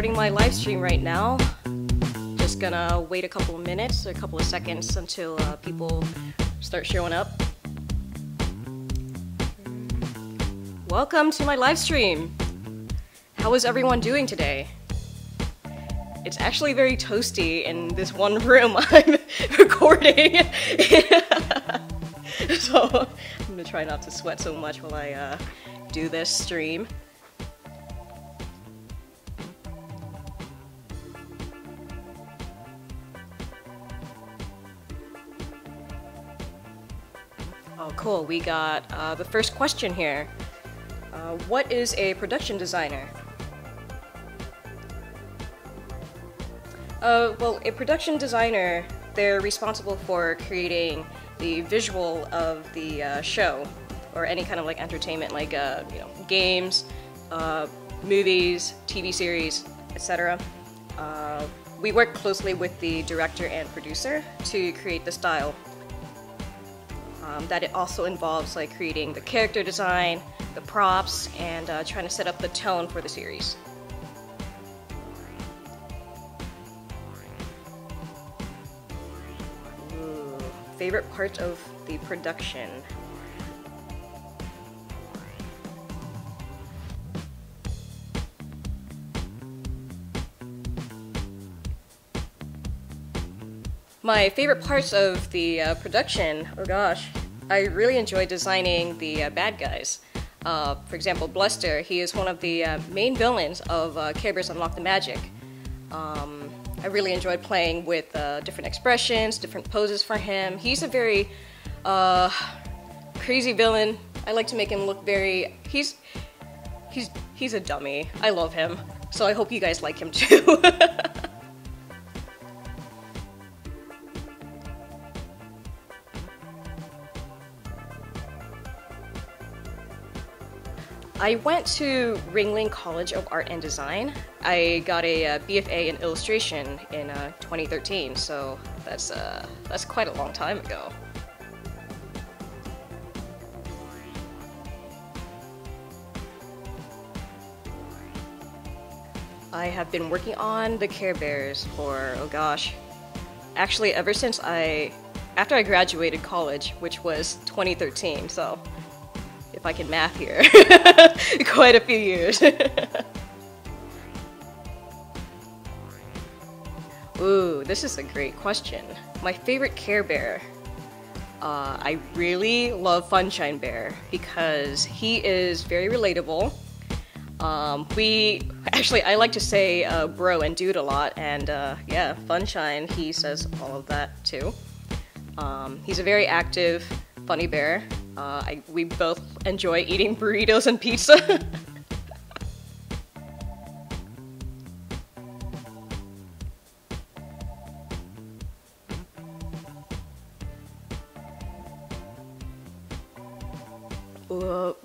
starting my live stream right now. Just gonna wait a couple of minutes, a couple of seconds until people start showing up. Welcome to my live stream. How is everyone doing today? It's actually very toasty in this one room I'm recording. So I'm gonna try not to sweat so much while I do this stream. Oh cool, we got the first question here. What is a production designer? Well, a production designer, they're responsible for creating the visual of the show, or any kind of like entertainment, like games, movies, TV series, etc. We work closely with the director and producer to create the style. That it also involves like creating the character design, the props, and trying to set up the tone for the series. Ooh, favorite part of the production. My favorite parts of the production, oh gosh, I really enjoy designing the bad guys. For example, Bluster, he is one of the main villains of Care Bears Unlock the Magic. I really enjoyed playing with different expressions, different poses for him. He's a very crazy villain. I like to make him look very... He's a dummy. I love him. So I hope you guys like him too. I went to Ringling College of Art and Design. I got a BFA in illustration in 2013, so that's quite a long time ago. I have been working on the Care Bears for, oh gosh, actually ever since after I graduated college, which was 2013, so. If I can math here, quite a few years. Ooh, this is a great question. My favorite Care Bear. I really love Funshine Bear because he is very relatable. I like to say bro and dude a lot, and yeah, Funshine, he says all of that too. He's a very active, funny bear. We both enjoy eating burritos and pizza.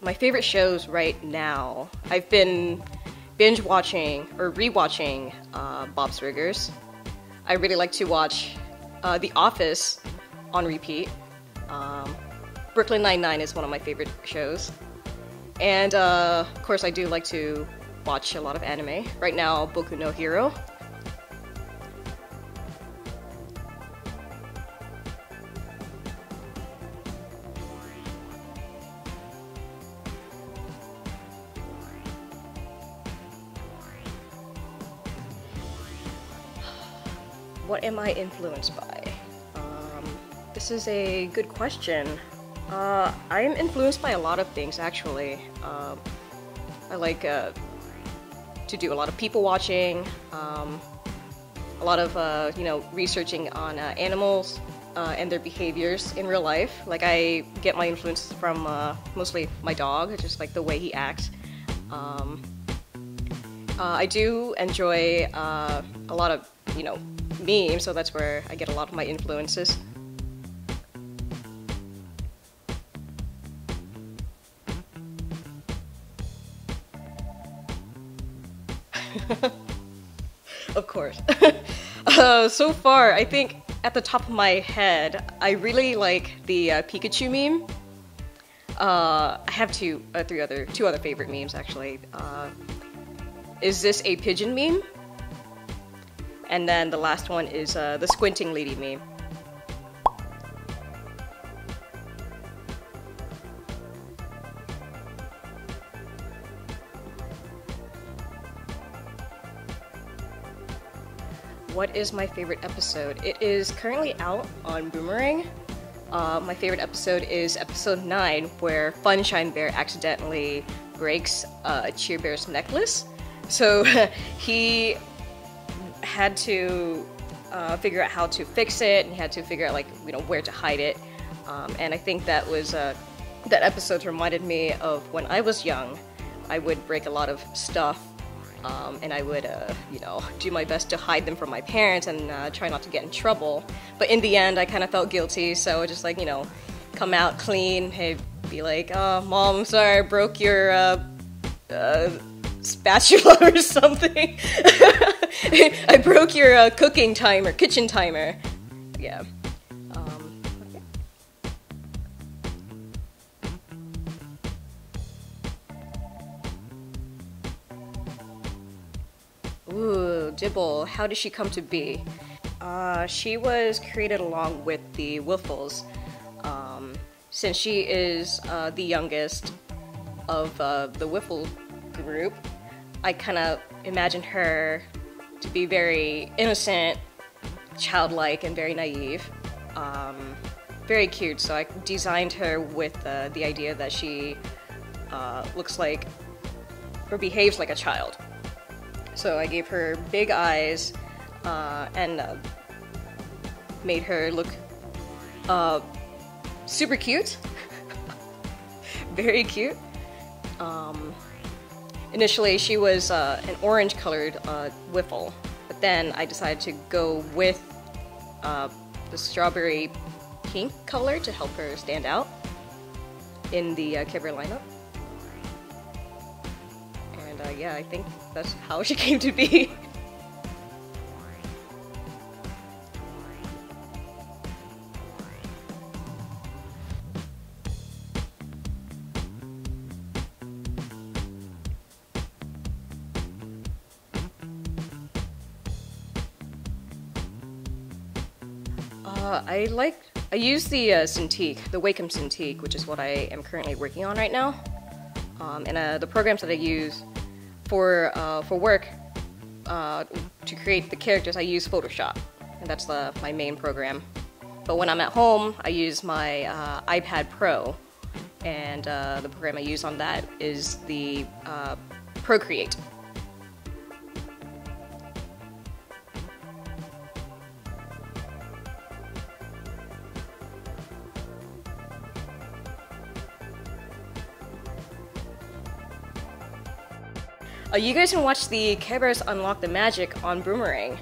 My favorite shows right now. I've been binge watching or rewatching Bob's Burgers. I really like to watch The Office on repeat. Brooklyn Nine-Nine is one of my favorite shows. And of course I do like to watch a lot of anime. Right now, Boku no Hero. What am I influenced by? This is a good question. I am influenced by a lot of things, actually. I like to do a lot of people watching, a lot of researching on animals and their behaviors in real life. Like I get my influences from mostly my dog, just like the way he acts. I do enjoy a lot of memes, so that's where I get a lot of my influences. Of course. So far, I think at the top of my head, I really like the Pikachu meme. I have two other favorite memes actually. Is this a pigeon meme? And then the last one is the squinting lady meme. What is my favorite episode? It is currently out on Boomerang. My favorite episode is episode 9, where Funshine Bear accidentally breaks Cheer Bear's necklace. So he had to figure out how to fix it, and he had to figure out, like, you know, where to hide it. And I think that was that episode reminded me of when I was young. I would break a lot of stuff. And I would, you know, do my best to hide them from my parents and try not to get in trouble. But in the end, I kind of felt guilty, so just, like, you know, come out clean, hey, be like, oh, Mom, I'm sorry, I broke your spatula or something. I broke your cooking timer, kitchen timer. Yeah. Ooh, Dibble, how did she come to be? She was created along with the Wiffles, since she is the youngest of the Wiffle group. I kind of imagine her to be very innocent, childlike, and very naive. Very cute, so I designed her with the idea that she looks like, or behaves like a child. So I gave her big eyes and made her look super cute, very cute. Initially she was an orange colored Wiffle, but then I decided to go with the strawberry pink color to help her stand out in the Care Bear lineup. Yeah, I think that's how she came to be. I use the Cintiq, the Wacom Cintiq, which is what I am currently working on right now. And the programs that I use for work, to create the characters, I use Photoshop, and that's my main program. But when I'm at home, I use my iPad Pro, and the program I use on that is the Procreate. You guys can watch the Care Bears Unlock the Magic on Boomerang.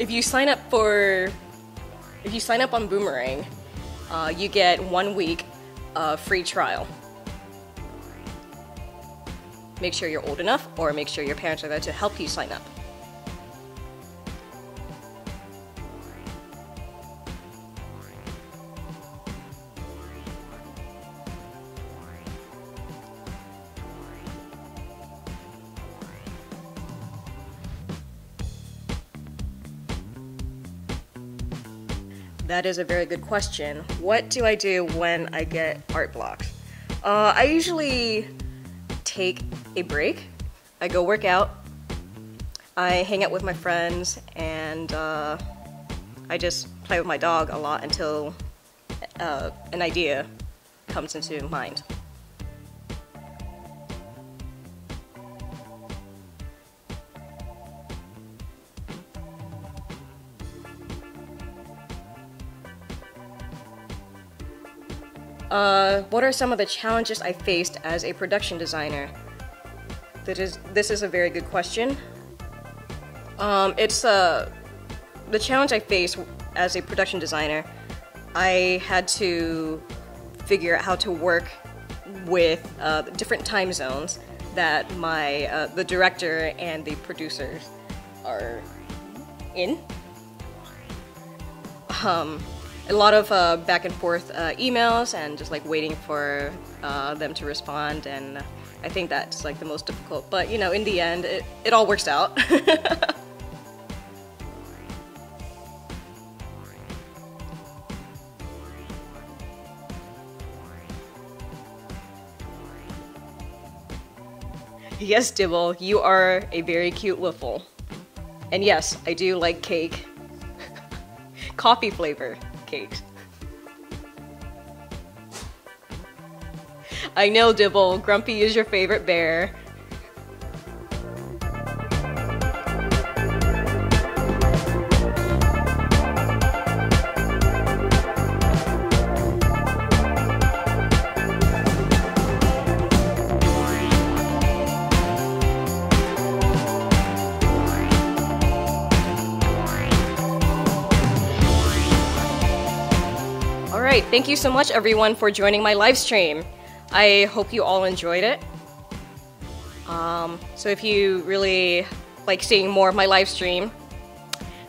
If you sign up on Boomerang, you get 1 week free trial. Make sure you're old enough, or make sure your parents are there to help you sign up. That is a very good question. What do I do when I get art blocks? I usually take a break. I go work out. I hang out with my friends, and I just play with my dog a lot until an idea comes into mind. What are some of the challenges I faced as a production designer? This is a very good question. It's the challenge I faced as a production designer. I had to figure out how to work with different time zones that the director and the producers are in. a lot of back and forth emails and just like waiting for them to respond, and I think that's like the most difficult, but you know, in the end it all works out. Yes, Dibble, you are a very cute wiffle. And yes, I do like cake. Coffee flavor cake. I know, Dibble, Grumpy is your favorite bear. Thank you so much everyone for joining my live stream. I hope you all enjoyed it. So if you really like seeing more of my live stream,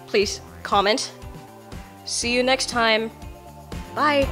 please comment. See you next time. Bye.